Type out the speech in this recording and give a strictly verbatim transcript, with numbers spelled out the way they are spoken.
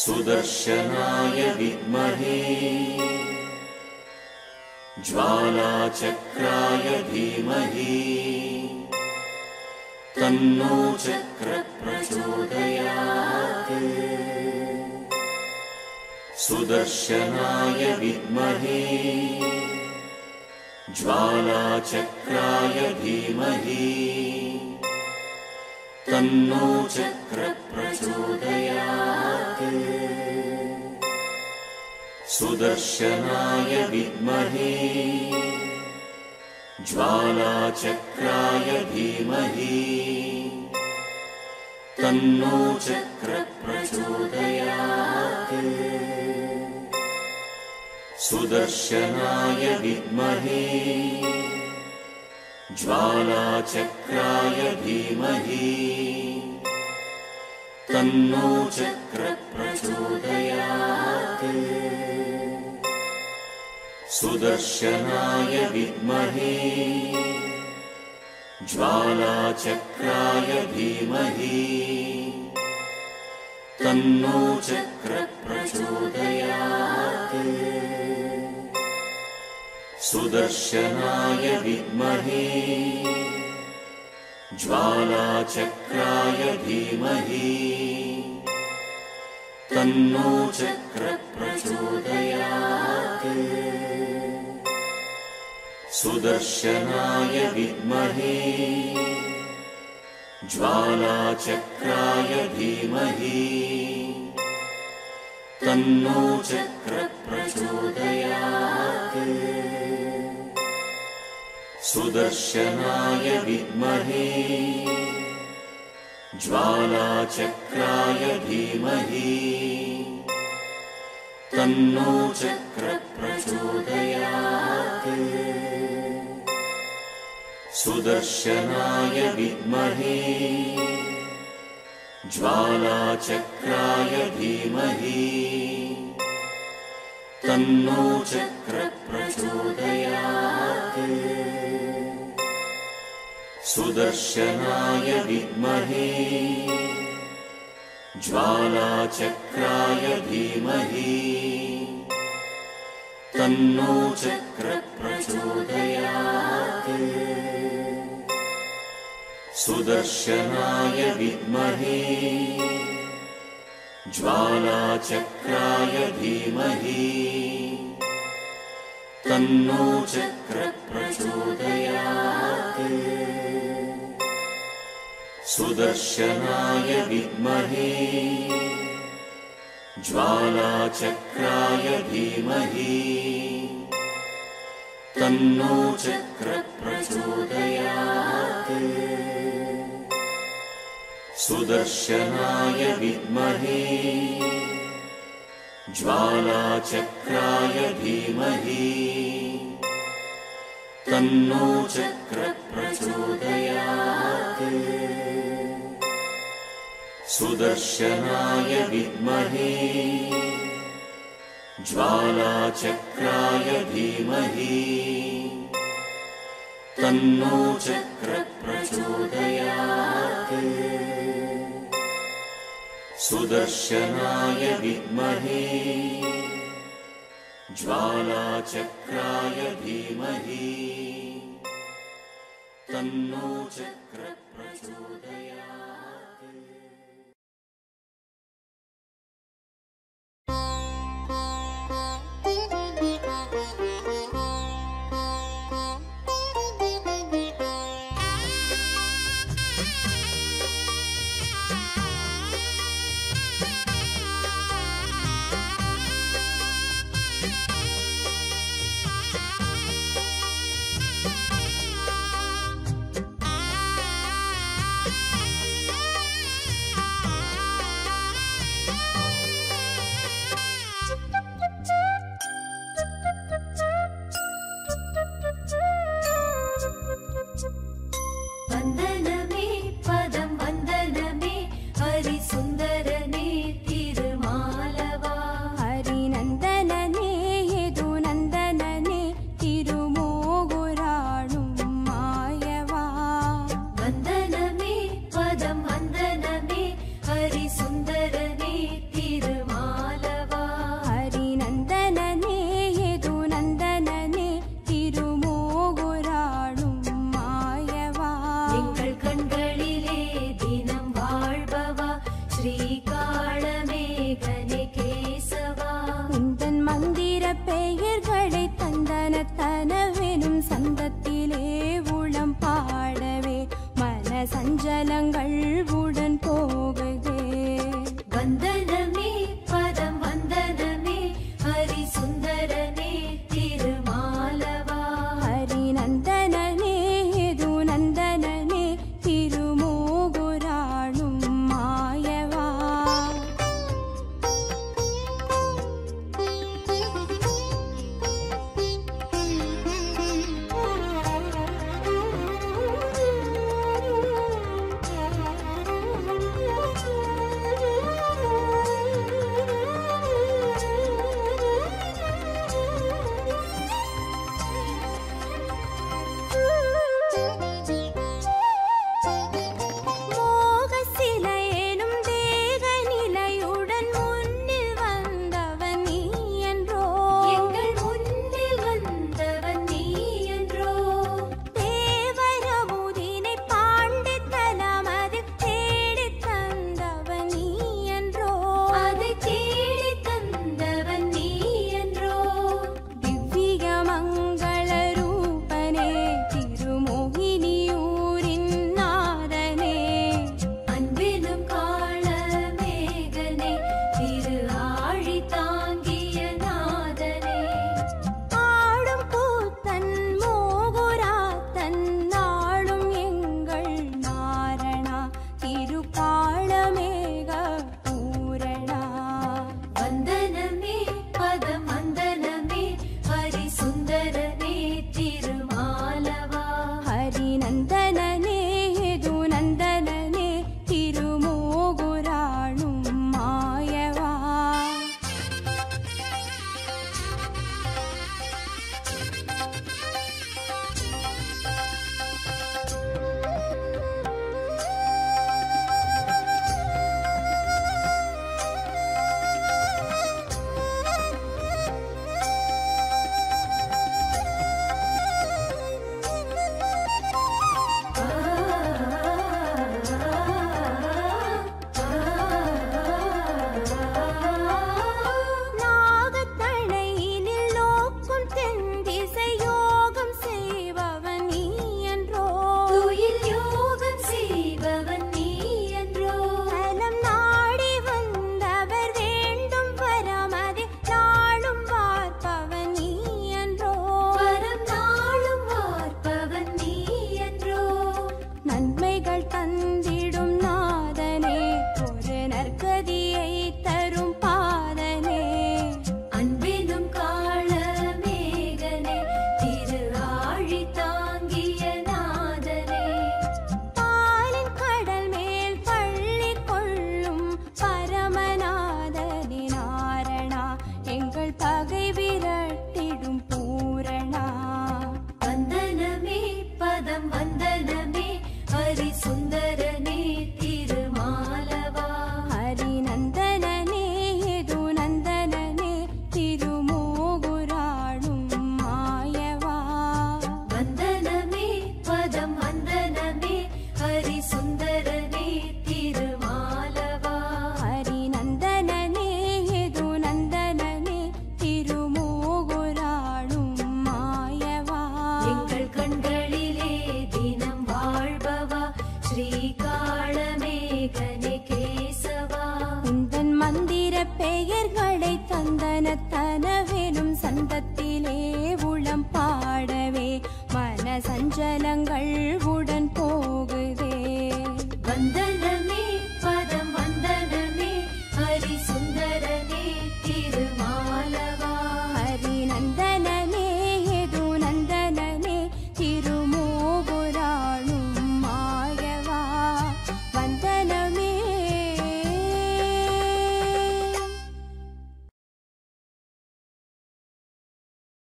सुदर्शनाय विद्महे ज्वालाचक्राय धीमहि तन्नो चक्र प्रचोदयात्। सुदर्शनाय विद्महे ज्वालाचक्राय धीमहि तन्नो चक्र प्रचोदयात्। सुदर्शनाय विद्महे ज्वालाचक्राय धीमहि तन्नो चक्र प्रचोदयात्। सुदर्शनाय विद्महे ज्वालाचक्राय धीमहि तन्नो चक्र प्रचोदयात्। सुदर्शनाय विद्महे ज्वालाचक्राय धीमहि तन्नो चक्र प्रचोदयात्। सुदर्शनाय विद्महे ज्वालाचक्राय धीमहि तन्नो चक्र प्रचोदयात्। सुदर्शनाय विद्महे ज्वालाचक्राय धीमहि तन्नो चक्र प्रचोदयात्। सुदर्शनाय विद्महे ज्वालाचक्राय धीमहि तन्नो चक्र प्रचोदयात्। सुदर्शनाय विद्महे ज्वालाचक्राय धीमहि तन्नो चक्र प्रचोदयात्। सुदर्शनाय विद्महे ज्वालाचक्राय धीमहि तन्नो चक्र प्रचोदयात्। सुदर्शनाय विद्महे ज्वालाचक्राय धीमहि तन्नो चक्र प्रचोदयात्। सुदर्शनाय विद्महे ज्वालाचक्राय धीमहि तन्नो चक्र प्रचोदयात्। सुदर्शनाय विद्महे ज्वालाचक्राय धीमहि तन्नो चक्र प्रचोदयात्। सुदर्शनाय विद्महे ज्वालाचक्राय धीमहि तन्नो चक्र प्रचोदयात्। सुदर्शनाय विद्महे ज्वालाचक्राय धीमहि तन्नो चक्र प्रचोदयात्। हरि सुंदर ने तिरुमा